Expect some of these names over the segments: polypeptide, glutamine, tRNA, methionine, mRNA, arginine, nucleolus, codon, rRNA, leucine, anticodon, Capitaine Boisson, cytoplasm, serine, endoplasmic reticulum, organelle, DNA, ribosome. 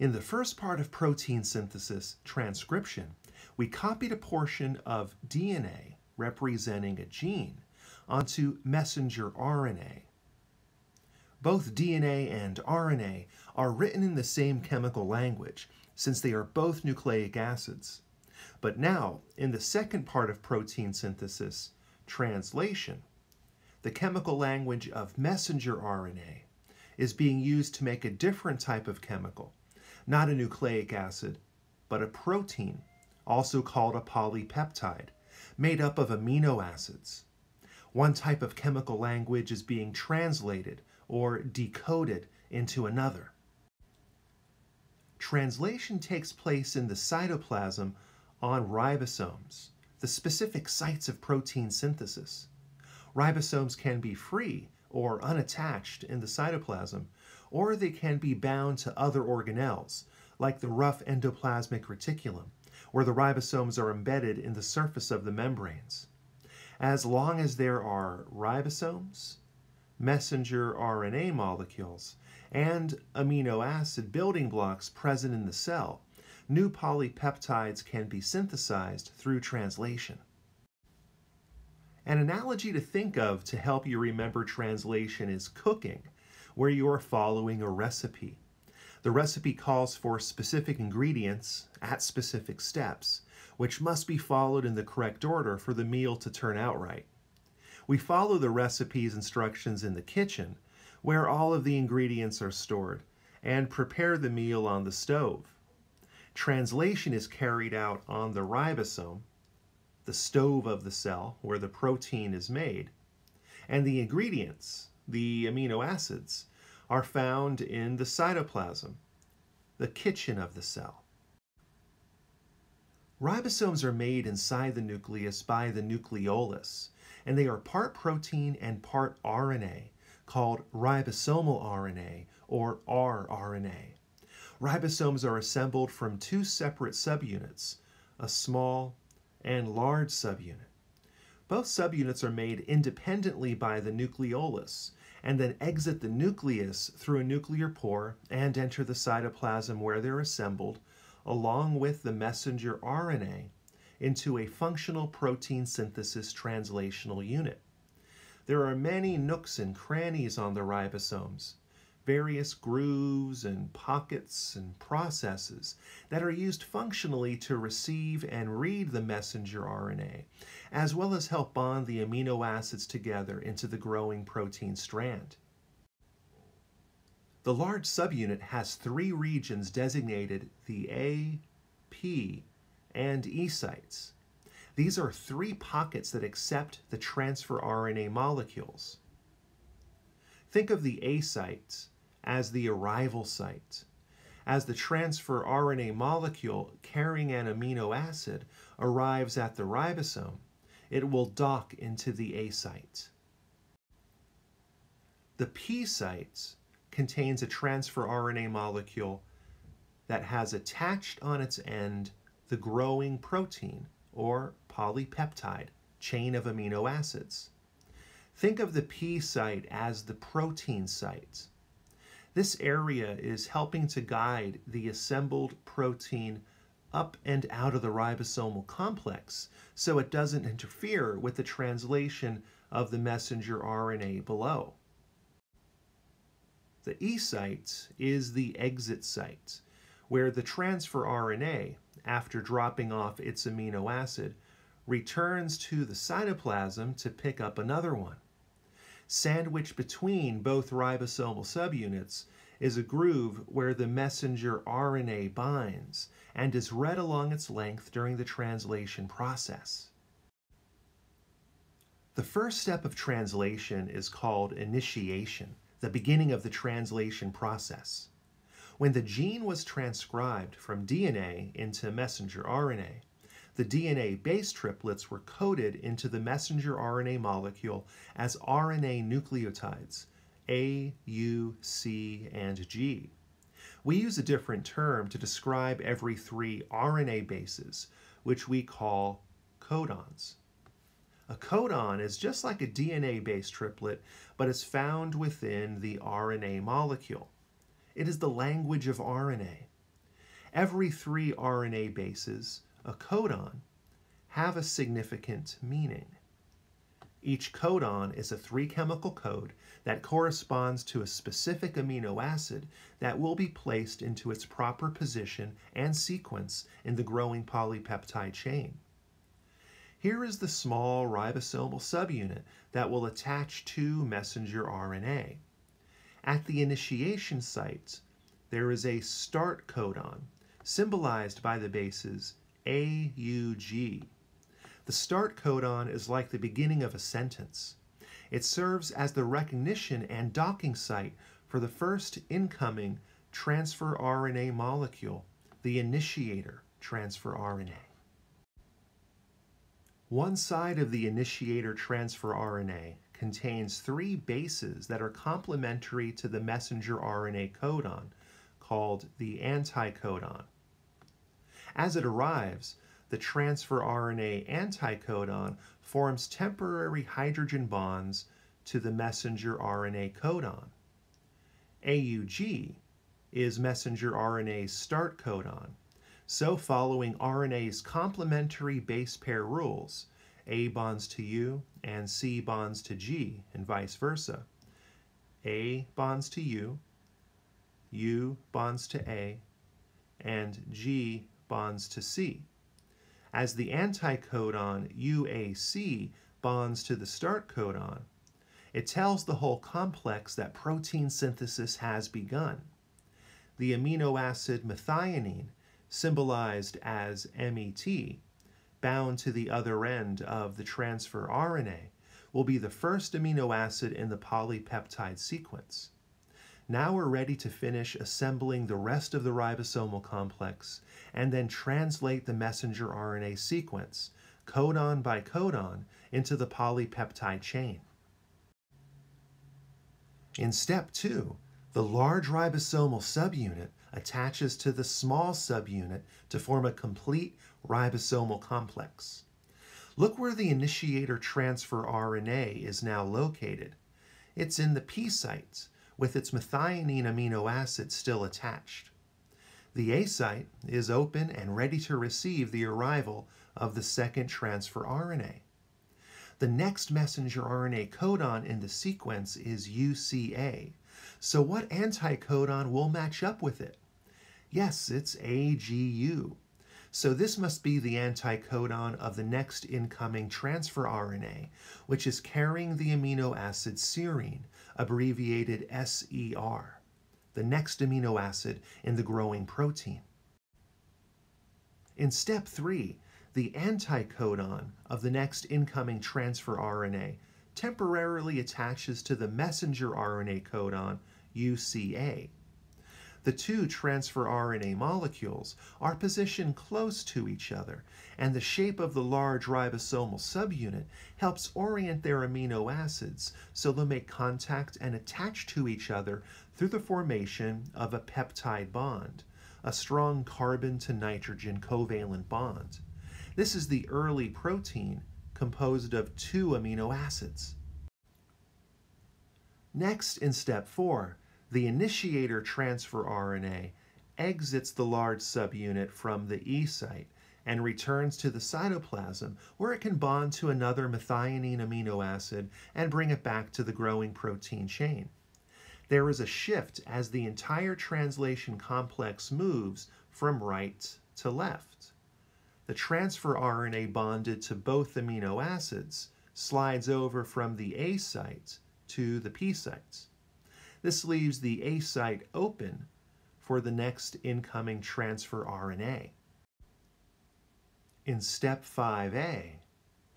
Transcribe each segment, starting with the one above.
In the first part of protein synthesis, transcription, we copied a portion of DNA representing a gene onto messenger RNA. Both DNA and RNA are written in the same chemical language since they are both nucleic acids. But now, in the second part of protein synthesis, translation, the chemical language of messenger RNA is being used to make a different type of chemical, not a nucleic acid, but a protein, also called a polypeptide, made up of amino acids. One type of chemical language is being translated or decoded into another. Translation takes place in the cytoplasm on ribosomes, the specific sites of protein synthesis. Ribosomes can be free or unattached in the cytoplasm, or they can be bound to other organelles, like the rough endoplasmic reticulum, where the ribosomes are embedded in the surface of the membranes. As long as there are ribosomes, messenger RNA molecules, and amino acid building blocks present in the cell, new polypeptides can be synthesized through translation. An analogy to think of to help you remember translation is cooking, where you are following a recipe. The recipe calls for specific ingredients at specific steps, which must be followed in the correct order for the meal to turn out right. We follow the recipe's instructions in the kitchen, where all of the ingredients are stored, and prepare the meal on the stove. Translation is carried out on the ribosome, the stove of the cell where the protein is made, and the ingredients, the amino acids, are found in the cytoplasm, the kitchen of the cell. Ribosomes are made inside the nucleus by the nucleolus, and they are part protein and part RNA, called ribosomal RNA or rRNA. Ribosomes are assembled from two separate subunits, a small and large subunit. Both subunits are made independently by the nucleolus, and then exit the nucleus through a nuclear pore and enter the cytoplasm where they're assembled, along with the messenger RNA, into a functional protein synthesis translational unit. There are many nooks and crannies on the ribosomes, various grooves and pockets and processes that are used functionally to receive and read the messenger RNA, as well as help bond the amino acids together into the growing protein strand. The large subunit has three regions designated the A, P, and E sites. These are three pockets that accept the transfer RNA molecules. Think of the A site as the arrival site, as the transfer RNA molecule carrying an amino acid arrives at the ribosome, it will dock into the A site. The P site contains a transfer RNA molecule that has attached on its end the growing protein or polypeptide chain of amino acids. Think of the P site as the protein site. This area is helping to guide the assembled protein up and out of the ribosomal complex so it doesn't interfere with the translation of the messenger RNA below. The E site is the exit site, where the transfer RNA, after dropping off its amino acid, returns to the cytoplasm to pick up another one. Sandwiched between both ribosomal subunits is a groove where the messenger RNA binds and is read along its length during the translation process. The first step of translation is called initiation, the beginning of the translation process. When the gene was transcribed from DNA into messenger RNA, the DNA base triplets were coded into the messenger RNA molecule as RNA nucleotides, A, U, C, and G. We use a different term to describe every three RNA bases, which we call codons. A codon is just like a DNA base triplet, but is found within the RNA molecule. It is the language of RNA. every three RNA bases, a codon, have a significant meaning. Each codon is a three-chemical code that corresponds to a specific amino acid that will be placed into its proper position and sequence in the growing polypeptide chain. Here is the small ribosomal subunit that will attach to messenger RNA. At the initiation site, there is a start codon, symbolized by the bases AUG. The start codon is like the beginning of a sentence. It serves as the recognition and docking site for the first incoming transfer RNA molecule, the initiator transfer RNA. One side of the initiator transfer RNA contains three bases that are complementary to the messenger RNA codon, called the anticodon. As it arrives, the transfer RNA anticodon forms temporary hydrogen bonds to the messenger RNA codon. AUG is messenger RNA's start codon. So following RNA's complementary base pair rules, A bonds to U and C bonds to G, and vice versa. A bonds to U, U bonds to A, and G bonds to C. As the anticodon UAC bonds to the start codon, it tells the whole complex that protein synthesis has begun. The amino acid methionine, symbolized as MET, bound to the other end of the transfer RNA, will be the first amino acid in the polypeptide sequence. Now we're ready to finish assembling the rest of the ribosomal complex and then translate the messenger RNA sequence, codon by codon, into the polypeptide chain. In step 2, the large ribosomal subunit attaches to the small subunit to form a complete ribosomal complex. Look where the initiator transfer RNA is now located. It's in the P site, with its methionine amino acid still attached. The A site is open and ready to receive the arrival of the second transfer RNA. The next messenger RNA codon in the sequence is UCA, so what anticodon will match up with it? Yes, it's AGU, so this must be the anticodon of the next incoming transfer RNA, which is carrying the amino acid serine, abbreviated SER, the next amino acid in the growing protein. In step 3, the anticodon of the next incoming transfer RNA temporarily attaches to the messenger RNA codon UCA. The two transfer RNA molecules are positioned close to each other, and the shape of the large ribosomal subunit helps orient their amino acids so they'll make contact and attach to each other through the formation of a peptide bond, a strong carbon to nitrogen covalent bond. This is the early protein composed of two amino acids. Next, in step 4, the initiator transfer RNA exits the large subunit from the E site and returns to the cytoplasm, where it can bond to another methionine amino acid and bring it back to the growing protein chain. There is a shift as the entire translation complex moves from right to left. The transfer RNA bonded to both amino acids slides over from the A site to the P site. This leaves the A site open for the next incoming transfer RNA. In step 5A,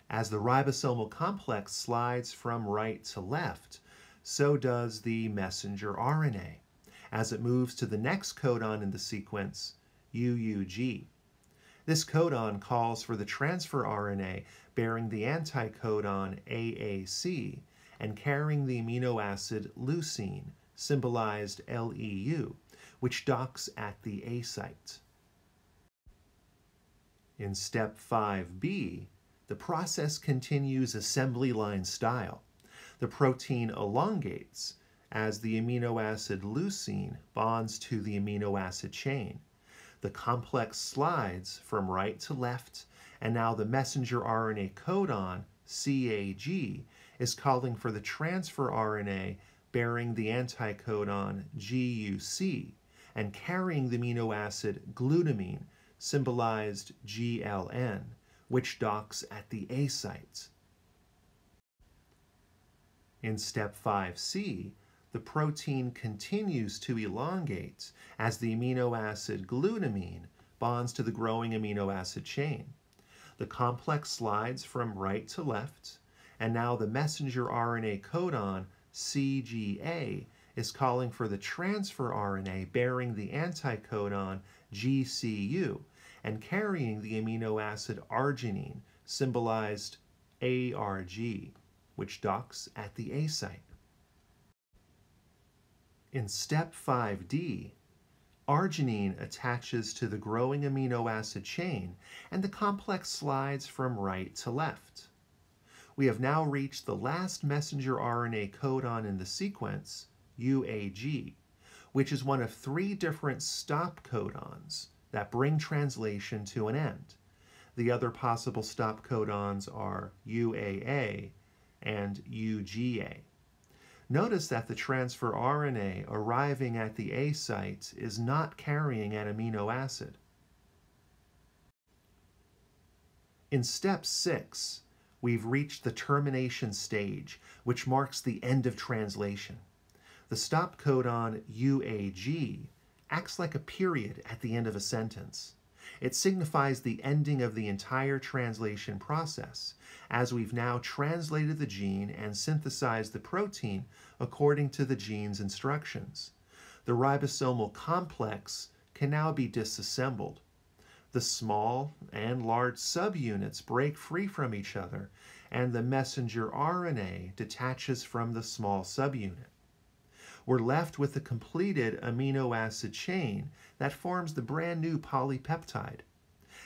as the ribosomal complex slides from right to left, so does the messenger RNA as it moves to the next codon in the sequence, UUG. This codon calls for the transfer RNA bearing the anticodon AAC and carrying the amino acid leucine, symbolized LEU, which docks at the A site. In step 5B, the process continues assembly line style. The protein elongates as the amino acid leucine bonds to the amino acid chain. The complex slides from right to left, and now the messenger RNA codon, CAG, is calling for the transfer RNA bearing the anticodon GUC and carrying the amino acid glutamine, symbolized GLN, which docks at the A site. In step 5C, the protein continues to elongate as the amino acid glutamine bonds to the growing amino acid chain. The complex slides from right to left, and now the messenger RNA codon, CGA, is calling for the transfer RNA bearing the anticodon GCU and carrying the amino acid arginine, symbolized ARG, which docks at the A site. In step 5D, arginine attaches to the growing amino acid chain and the complex slides from right to left. We have now reached the last messenger RNA codon in the sequence, UAG, which is one of three different stop codons that bring translation to an end. The other possible stop codons are UAA and UGA. Notice that the transfer RNA arriving at the A site is not carrying an amino acid. In step 6, we've reached the termination stage, which marks the end of translation. The stop codon UAG acts like a period at the end of a sentence. It signifies the ending of the entire translation process, as we've now translated the gene and synthesized the protein according to the gene's instructions. The ribosomal complex can now be disassembled. The small and large subunits break free from each other, and the messenger RNA detaches from the small subunit. We're left with the completed amino acid chain that forms the brand new polypeptide.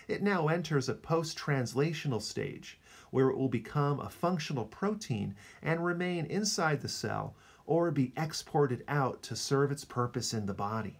It now enters a post-translational stage, where it will become a functional protein and remain inside the cell or be exported out to serve its purpose in the body.